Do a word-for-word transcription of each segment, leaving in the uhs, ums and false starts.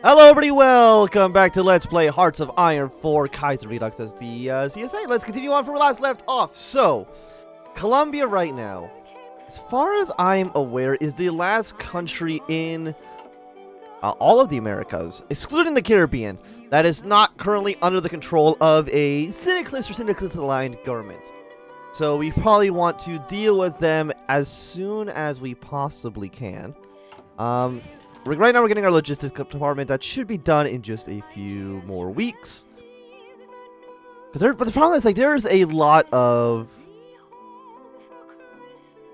Hello everybody, welcome back to Let's Play Hearts of Iron four, Kaiser Redux as the uh, C S A. Let's continue on from where last left off. So, Colombia right now, as far as I'm aware, is the last country in uh, all of the Americas, excluding the Caribbean, that is not currently under the control of a syndicalist or syndicalist-aligned government. So we probably want to deal with them as soon as we possibly can. Um... Right now we're getting our logistics department. That should be done in just a few more weeks. But, there, but the problem is, like, there's a lot of...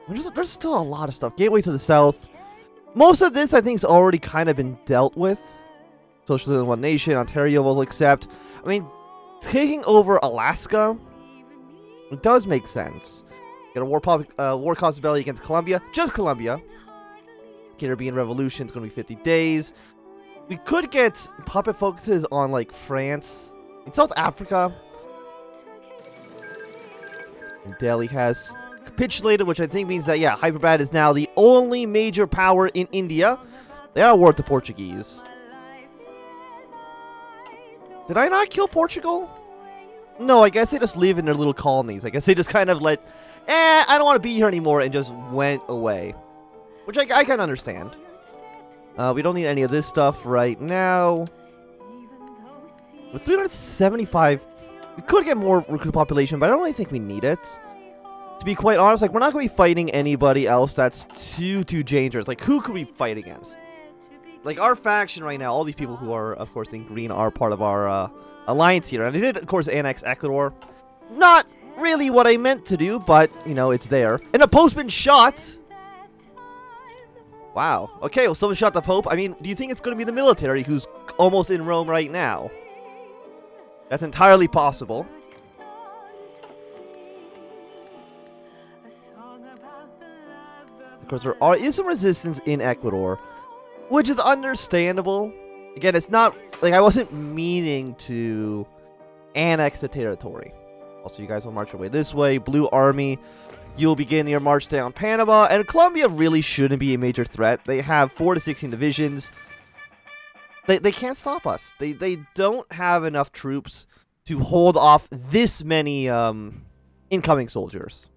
There's, there's still a lot of stuff. Gateway to the south. Most of this, I think, has already kind of been dealt with. Socialism in one nation. Ontario will accept. I mean, taking over Alaska, it does make sense. Got a war, pop, uh, war possibility against Colombia. Just Colombia. Caribbean Revolution is going to be fifty days. We could get puppet focuses on, like, France. In South Africa. And Delhi has capitulated, which I think means that, yeah, Hyderabad is now the only major power in India. They are at war with the Portuguese. Did I not kill Portugal? No, I guess they just live in their little colonies. I guess they just kind of let, eh, I don't want to be here anymore, and just went away. Which I, I can understand. Uh, we don't need any of this stuff right now. With three hundred seventy-five, we could get more recruit population, but I don't really think we need it. To be quite honest, like, we're not going to be fighting anybody else that's too, too dangerous. Like, who could we fight against? Like, our faction right now, all these people who are, of course, in green are part of our uh, alliance here. And they did, of course, annex Ecuador. Not really what I meant to do, but, you know, it's there. And a postman shot! Wow. Okay, well, someone shot the Pope. I mean, do you think it's going to be the military who's almost in Rome right now? That's entirely possible. Of course, there are, is some resistance in Ecuador, which is understandable. Again, it's not... Like, I wasn't meaning to annex the territory. Also, you guys will march away this way. Blue Army... You'll begin your march down Panama, and Colombia really shouldn't be a major threat. They have four to sixteen divisions. They, they can't stop us. They, they don't have enough troops to hold off this many um, incoming soldiers.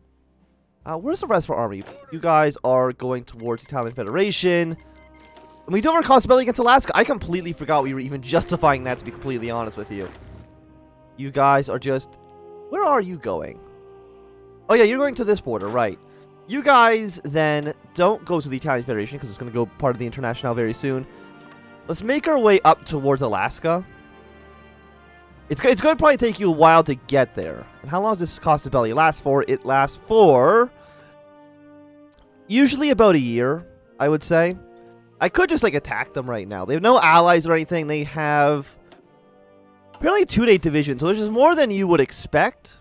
Uh, where's the rest of our army? You guys are going towards Italian Federation. And we do have our responsibility against Alaska. I completely forgot we were even justifying that, to be completely honest with you. You guys are just... Where are you going? Oh yeah, you're going to this border, right. You guys, then, don't go to the Italian Federation, because it's going to go part of the International very soon. Let's make our way up towards Alaska. It's, it's going to probably take you a while to get there. And how long does this Costabelli last for? It lasts for... Usually about a year, I would say. I could just, like, attack them right now. They have no allies or anything. They have... Apparently two-day divisions, which is more than you would expect.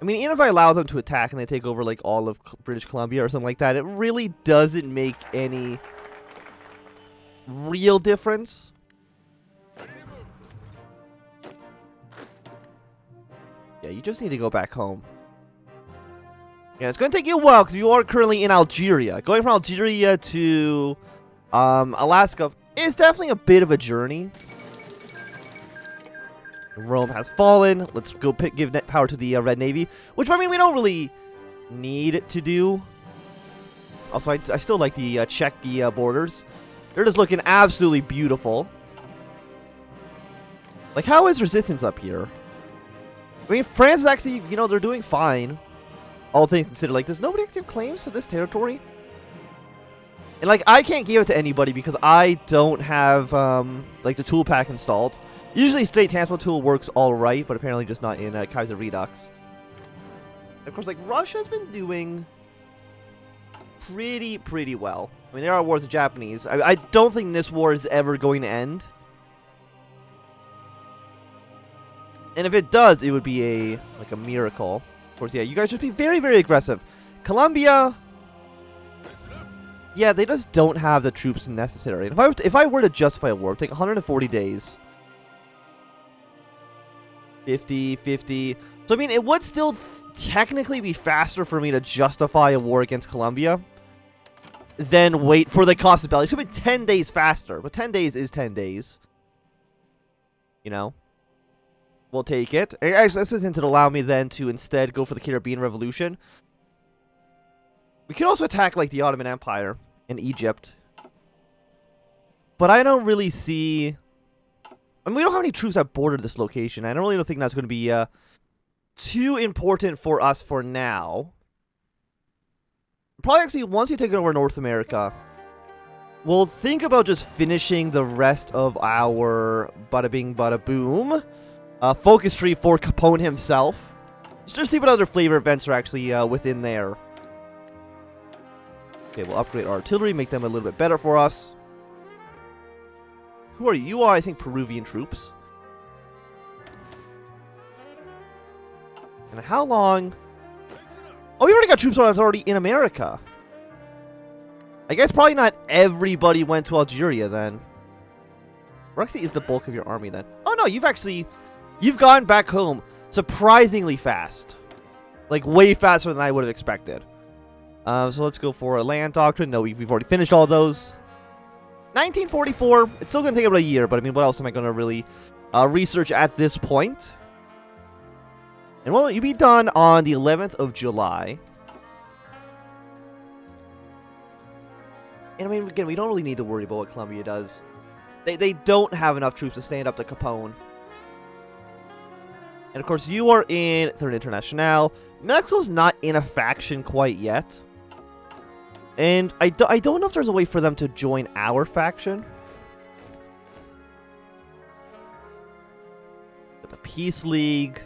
I mean, even if I allow them to attack and they take over, like, all of British Columbia or something like that, it really doesn't make any real difference. Yeah, you just need to go back home. Yeah, it's going to take you a while because you are currently in Algeria. Going from Algeria to um, Alaska is definitely a bit of a journey. Rome has fallen. Let's go pick, give net power to the uh, Red Navy, which, I mean, we don't really need to do. Also, I, I still like the uh, Czechia borders. They're just looking absolutely beautiful. Like, how is resistance up here? I mean, France is actually, you know, they're doing fine. All things considered, like, does nobody actually have claims to this territory? And, like, I can't give it to anybody because I don't have, um, like, the tool pack installed. Usually, State Transfer Tool works all right, but apparently just not in uh, Kaiser Redux. Of course, like, Russia's been doing pretty, pretty well. I mean, there are wars with the Japanese. I, I don't think this war is ever going to end. And if it does, it would be a, like, a miracle. Of course, yeah, you guys should be very, very aggressive. Colombia... Yeah, they just don't have the troops necessary. If I, if I were to justify a war, it would take one hundred forty days... fifty, fifty. So, I mean, it would still technically be faster for me to justify a war against Colombia than wait for the Costabelli. It should be ten days faster, but ten days is ten days. you know. We'll take it. Actually, this isn't to allow me then to instead go for the Caribbean Revolution. We could also attack, like, the Ottoman Empire in Egypt. But I don't really see... I mean, we don't have any troops that border this location. I don't really think that's going to be uh, too important for us for now. Probably, actually, once we take over North America, we'll think about just finishing the rest of our bada-bing, bada-boom. Uh, focus tree for Capone himself. Let's just see what other flavor events are actually uh, within there. Okay, we'll upgrade our artillery, make them a little bit better for us. Who are you? You are, I think, Peruvian troops. And how long... Oh, we already got troops that are already in America. I guess probably not everybody went to Algeria then. Where actually is the bulk of your army then? Oh no, you've actually... You've gone back home surprisingly fast. Like, way faster than I would have expected. Uh, so let's go for a land doctrine. No, we've, we've already finished all those. nineteen forty-four. It's still going to take about a year, but I mean, what else am I going to really uh, research at this point? And won't you be done on the eleventh of July? And I mean, again, we don't really need to worry about what Colombia does. They, they don't have enough troops to stand up to Capone. And of course, you are in Third International. Mexico's not in a faction quite yet. And I, do, I don't know if there's a way for them to join our faction. But the Peace League.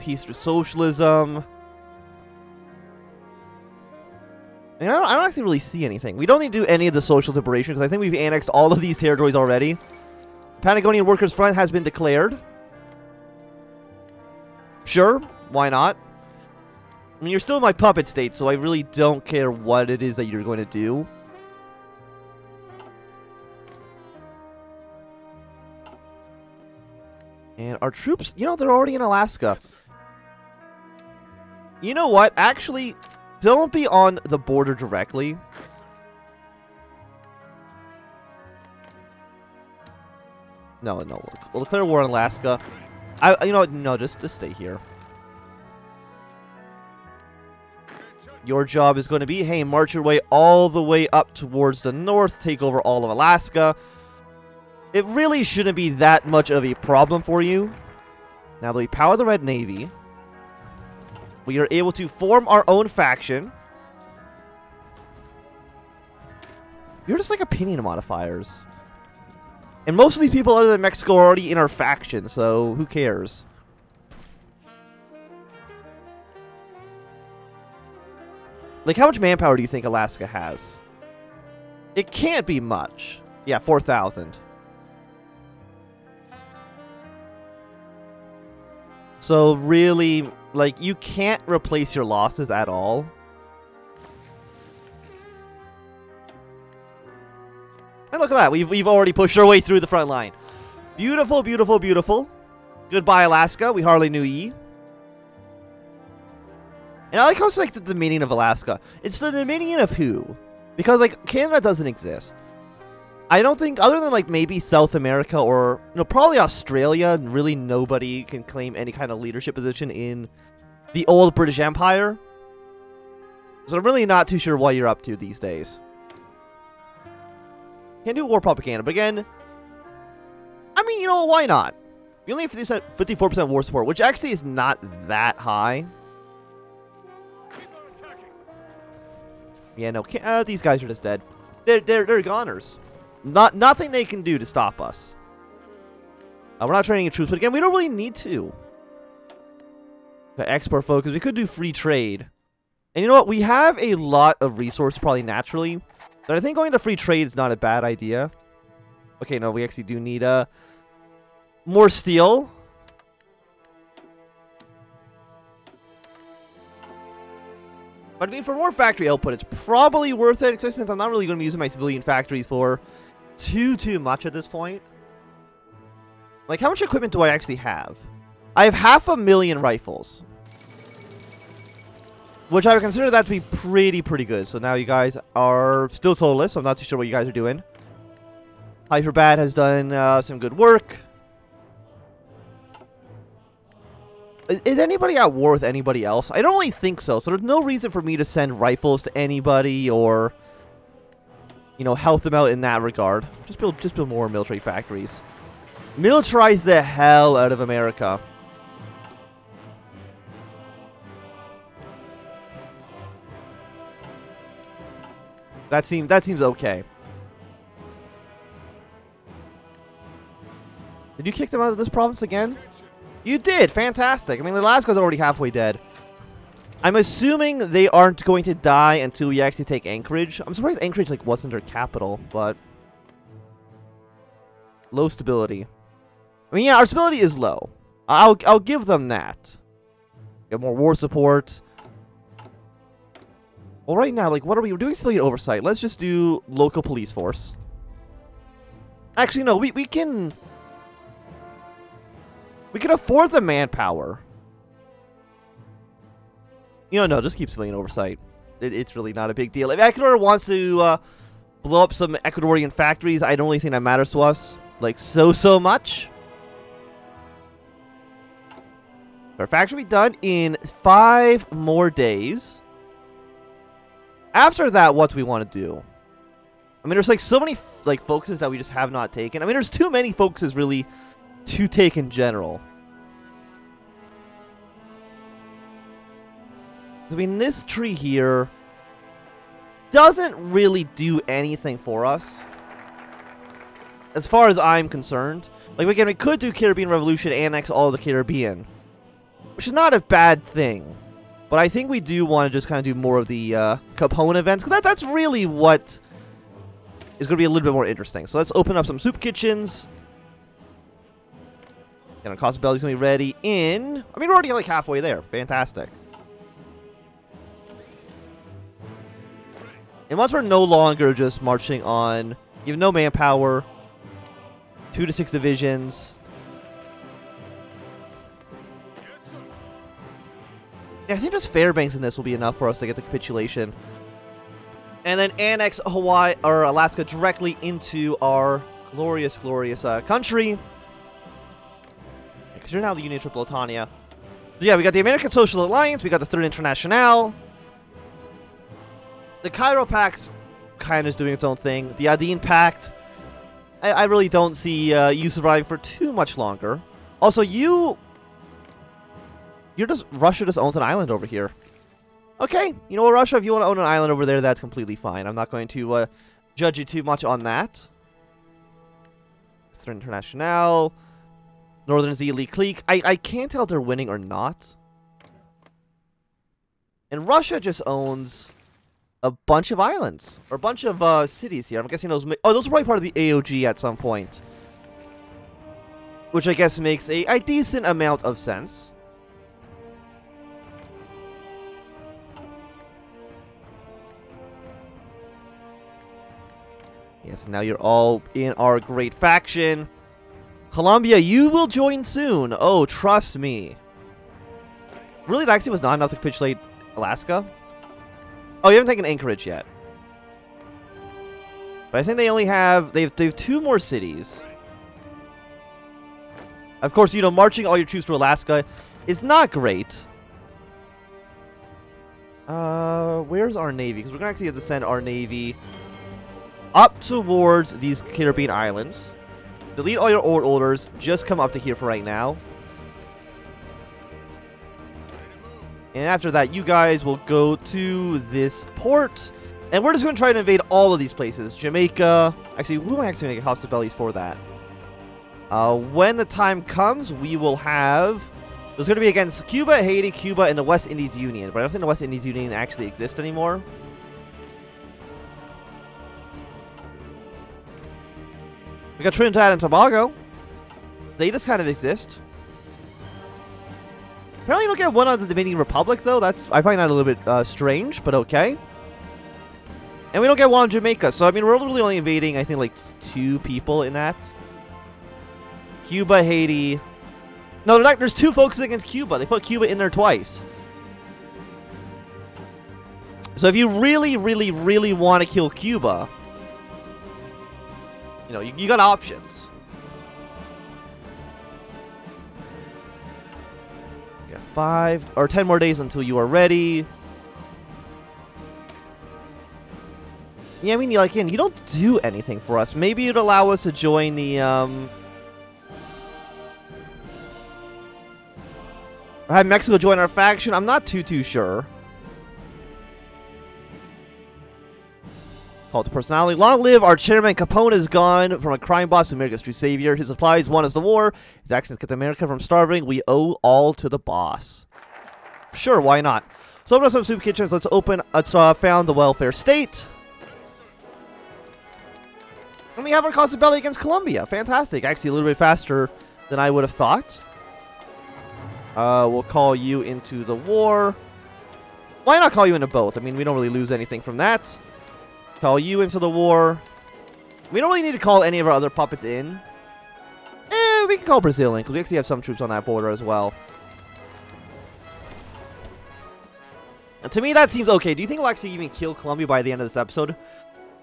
Peace through Socialism. I mean, I, don't, I don't actually really see anything. We don't need to do any of the social liberation because I think we've annexed all of these territories already. Patagonian Workers Front has been declared. Sure, why not? I mean, you're still in my puppet state, so I really don't care what it is that you're going to do. And our troops, you know, they're already in Alaska. You know what? Actually, don't be on the border directly. No, no, we'll declare war on Alaska. I, you know, no, just, just stay here. Your job is going to be, hey, march your way all the way up towards the north, take over all of Alaska. It really shouldn't be that much of a problem for you. Now that we power the Red Navy, we are able to form our own faction. You're just like opinion modifiers. And most of these people other than Mexico are already in our faction, so who cares? Like, how much manpower do you think Alaska has? It can't be much. Yeah, four thousand. So, really, like, you can't replace your losses at all. And look at that. We've, we've already pushed our way through the front line. Beautiful, beautiful, beautiful. Goodbye, Alaska. We hardly knew ye. And I like how it's like the Dominion of Alaska. It's the Dominion of who? Because, like, Canada doesn't exist. I don't think, other than, like, maybe South America or, you know, probably Australia, really nobody can claim any kind of leadership position in the old British Empire. So I'm really not too sure what you're up to these days. Can't do war propaganda, but again, I mean, you know, why not? We only have fifty-four percent war support, which actually is not that high. Yeah, no, uh, these guys are just dead. They're they're they're goners. Not nothing they can do to stop us. Uh, we're not training in troops, but again, we don't really need to. Okay, export focus. We could do free trade, and you know what? We have a lot of resources, probably naturally. But I think going to free trade is not a bad idea. Okay, no, we actually do need uh more steel. But I mean, for more factory output, it's probably worth it, especially since I'm not really going to be using my civilian factories for too, too much at this point. Like, how much equipment do I actually have? I have half a million rifles. Which I would consider that to be pretty, pretty good. So now you guys are still totalless, so I'm not too sure what you guys are doing. Hyderabad has done uh, some good work. Is, is anybody at war with anybody else? I don't really think so. So there's no reason for me to send rifles to anybody or, you know, help them out in that regard. Just build, just build more military factories. Militarize the hell out of America. That seems, that seems okay. Did you kick them out of this province again? You did! Fantastic! I mean, Alaska's already halfway dead. I'm assuming they aren't going to die until we actually take Anchorage. I'm surprised Anchorage, like, wasn't their capital, but... Low stability. I mean, yeah, our stability is low. I'll, I'll give them that. Get more war support. Well, right now, like, what are we doing? Civilian oversight. Let's just do local police force. Actually, no, we, we can... We can afford the manpower. You know, no, just keep civilian oversight. It, it's really not a big deal. If Ecuador wants to uh, blow up some Ecuadorian factories, I don't really think that matters to us. Like, so, so much. Our factory will be done in five more days. After that, what do we want to do? I mean, there's, like, so many, like, focuses that we just have not taken. I mean, there's too many focuses, really, to take in general. I mean, this tree here doesn't really do anything for us, as far as I'm concerned. Like, again, we could do Caribbean Revolution, annex all of the Caribbean, which is not a bad thing. But I think we do want to just kind of do more of the uh, Capone events, because that, that's really what is going to be a little bit more interesting. So let's open up some soup kitchens. And our Costa Belli's going to be ready in... I mean, we're already like halfway there. Fantastic. And once we're no longer just marching on... You have no manpower. Two to six divisions. Yeah, I think just Fairbanks in this will be enough for us to get the capitulation. And then annex Hawaii or Alaska directly into our glorious, glorious uh, country. You're now the Union of Tripolitania. So yeah, we got the American Social Alliance, we got the Third International. The Cairo Pact's kind of doing its own thing. The Aden Pact. I, I really don't see uh, you surviving for too much longer. Also, you... You're just... Russia just owns an island over here. Okay, you know what, Russia, if you want to own an island over there, that's completely fine. I'm not going to uh, judge you too much on that. Third International... Northern Zeeleek. I, I can't tell if they're winning or not. And Russia just owns a bunch of islands. Or a bunch of uh, cities here. I'm guessing those... Oh, those are probably part of the A O G at some point. Which I guess makes a, a decent amount of sense. Yes, now you're all in our great faction. Colombia, you will join soon. Oh, trust me. Really, that actually was not enough to capitulate Alaska. Oh, you haven't taken Anchorage yet. But I think they only have... They have, they have two more cities. Of course, you know, marching all your troops to Alaska is not great. Uh, where's our Navy? Because we're going to actually have to send our Navy up towards these Caribbean islands. Delete all your old orders. Just come up to here for right now. And after that, you guys will go to this port. And we're just going to try to invade all of these places. Jamaica. Actually, who am I actually going to get hostile bellies for that? Uh, when the time comes, we will have... It's going to be against Cuba, Haiti, Cuba, and the West Indies Union. But I don't think the West Indies Union actually exists anymore. We got Trinidad and Tobago. They just kind of exist. Apparently you don't get one on the Dominican Republic, though. That's I find that a little bit uh, strange, but okay. And we don't get one on Jamaica. So, I mean, we're really only invading, I think, like, two people in that. Cuba, Haiti. No, not, there's two folks against Cuba. They put Cuba in there twice. So, if you really, really, really want to kill Cuba... You know, you, you got options. You got five or ten more days until you are ready. Yeah, I mean, like, again, you don't do anything for us. Maybe you'd allow us to join the, um... or have Mexico join our faction? I'm not too, too sure. Call to personality. Long live our chairman. Capone is gone from a crime boss to America's true savior. His supplies won us the war. His actions kept America from starving. We owe all to the boss. Sure, why not? So open up some soup kitchens. Let's open... Let's uh, found the welfare state. And we have our constant belly against Colombia. Fantastic. Actually, a little bit faster than I would have thought. Uh, we'll call you into the war. Why not call you into both? I mean, we don't really lose anything from that. Call you into the war. We don't really need to call any of our other puppets in. Eh, we can call Brazil in, because we actually have some troops on that border as well. And to me, that seems okay. Do you think we'll actually even kill Colombia by the end of this episode?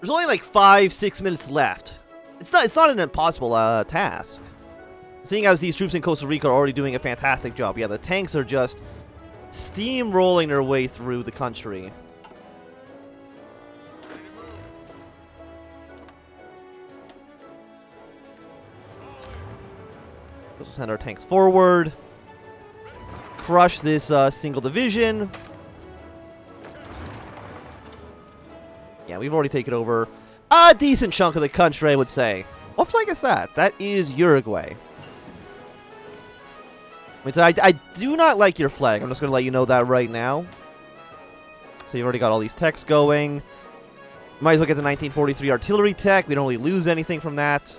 There's only like five, six minutes left. It's not, it's not an impossible uh, task. Seeing as these troops in Costa Rica are already doing a fantastic job. Yeah, the tanks are just steamrolling their way through the country. Let's send our tanks forward. Crush this uh, single division. Yeah, we've already taken over a decent chunk of the country, I would say. What flag is that? That is Uruguay. I, mean, so I, I do not like your flag. I'm just going to let you know that right now. So you've already got all these techs going. Might as well get the nineteen forty-three artillery tech. We don't really lose anything from that.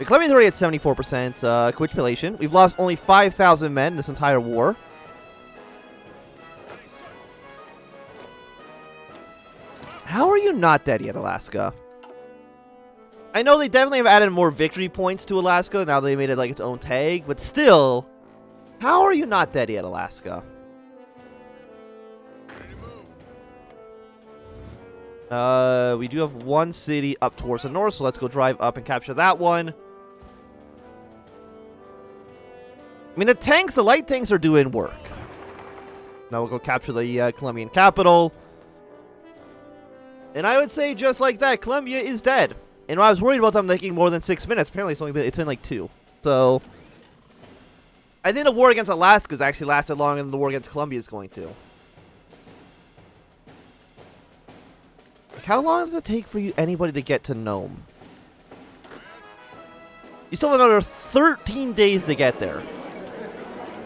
The Colombians already at seventy-four percent uh, capitulation. We've lost only five thousand men this entire war. How are you not dead yet, Alaska? I know they definitely have added more victory points to Alaska now that they made it like its own tag, but still, how are you not dead yet, Alaska? Uh, we do have one city up towards the north, so let's go drive up and capture that one. I mean, the tanks, the light tanks are doing work. Now we'll go capture the uh, Colombian capital. And I would say just like that, Colombia is dead. And I was worried about them taking more than six minutes. Apparently, it's only been, it's been like two. So, I think the war against Alaska has actually lasted longer than the war against Colombia is going to. Like, how long does it take for you anybody to get to Nome? You still have another thirteen days to get there.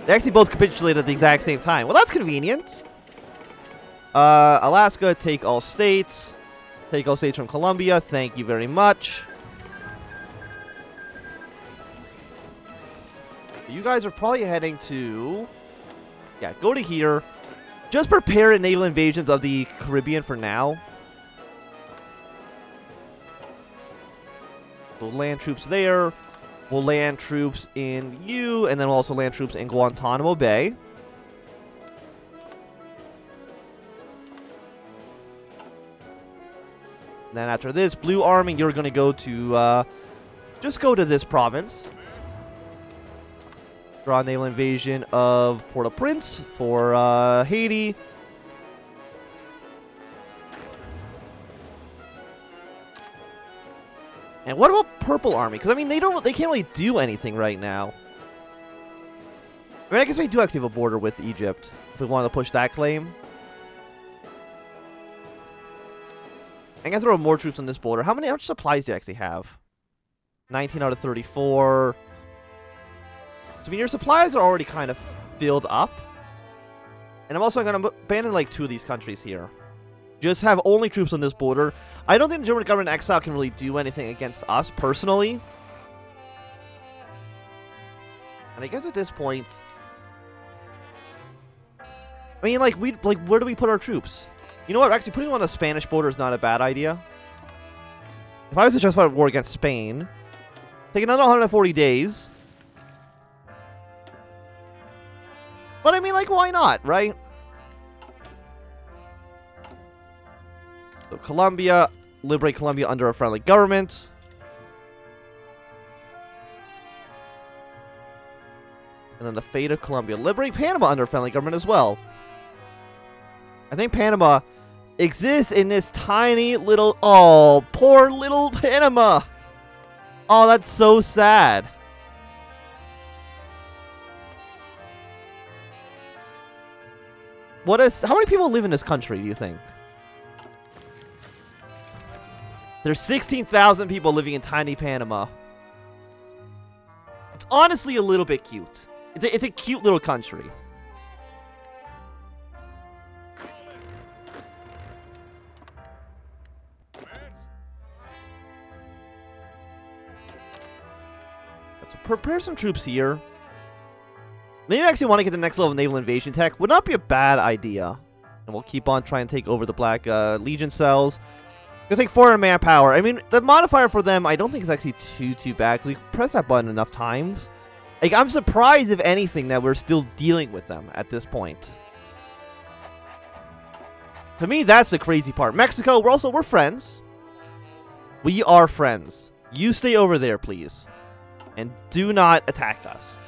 They actually both capitulated at the exact same time. Well, that's convenient. Uh, Alaska, take all states. Take all states from Colombia. Thank you very much. You guys are probably heading to... Yeah, go to here. Just prepare naval invasions of the Caribbean for now. We'll land troops there. We'll land troops in you. And then we'll also land troops in Guantanamo Bay. Then after this, Blue Army, you're going to go to, uh, just go to this province. Draw a naval invasion of Port-au-Prince for, uh, Haiti. And what about Purple Army? Because, I mean, they don't, they can't really do anything right now. I mean, I guess we do actually have a border with Egypt, if we wanted to push that claim. I'm gonna throw more troops on this border. How many how much supplies do you actually have? nineteen out of thirty-four. So, I mean, your supplies are already kind of filled up. And I'm also gonna abandon like two of these countries here. Just have only troops on this border. I don't think the German government in exile can really do anything against us personally. And I guess at this point, I mean, like we like where do we put our troops? You know what? Actually, putting them on the Spanish border is not a bad idea. If I was to justify a war against Spain, take another one hundred forty days. But I mean, like, why not, right? So Colombia, liberate Colombia under a friendly government. And then the fate of Colombia. Liberate Panama under a friendly government as well. I think Panama exists in this tiny little... Oh, poor little Panama. Oh, that's so sad. What is... How many people live in this country, do you think? There's sixteen thousand people living in tiny Panama. It's honestly a little bit cute. It's a, it's a cute little country. So prepare some troops here. Maybe I actually want to get the next level of naval invasion tech. Would not be a bad idea. And we'll keep on trying to take over the Black uh, Legion cells. It'll take foreign manpower. I mean, the modifier for them, I don't think is actually too, too bad. Because we press that button enough times. Like, I'm surprised, if anything, that we're still dealing with them at this point. To me, that's the crazy part. Mexico, we're also, we're friends. We are friends. You stay over there, please. And do not attack us.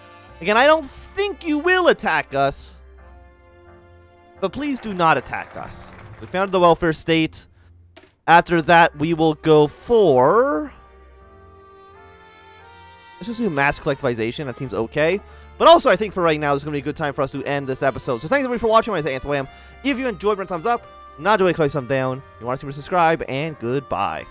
Again, I don't think you will attack us. But please do not attack us. We founded the welfare state. After that, we will go for... Let's just do mass collectivization. That seems okay. But also, I think for right now, this is going to be a good time for us to end this episode. So thanks everybody for watching. My name is Anthnwam. If you enjoyed, bring a thumbs up. Not doing a thumbs down. If you want to see me, subscribe. And goodbye.